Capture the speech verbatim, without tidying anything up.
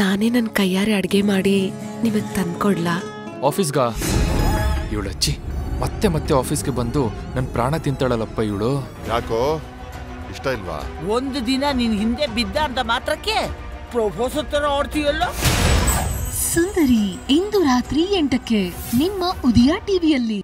ನಾನೇ ನನ್ನ ಕೈಯಾರೆ ಅಡುಗೆ ಮಾಡಿ ನಿಮಗೆ ತಂದ್ಕೊಡ್ಲಾ? ಆಫೀಸ್ಗಾ? ಇವಳು ಅಚ್ಚಿ ಮತ್ತೆ ಮತ್ತೆ ಆಫೀಸ್ಗೆ ಬಂದು ನನ್ನ ಪ್ರಾಣ ತಿಂತಾಳಲ್ಲಪ್ಪ ಇವಳು. ಯಾಕೋ ಇಷ್ಟ ಇಲ್ವಾ? ಒಂದು ದಿನ ನಿನ್ನ ಹಿಂದೆ ಬಿದ್ದ ಅಂತ ಮಾತ್ರಕ್ಕೆ ಪ್ರೊಫೆಸರ್ ತರ ಆಡ್ತೀಯಲ್ಲ. ಸುಂದರಿ ಇಂದು ರಾತ್ರಿ ಎಂಟಕ್ಕೆ ನಿಮ್ಮ ಉದಯ ಟಿವಿಯಲ್ಲಿ.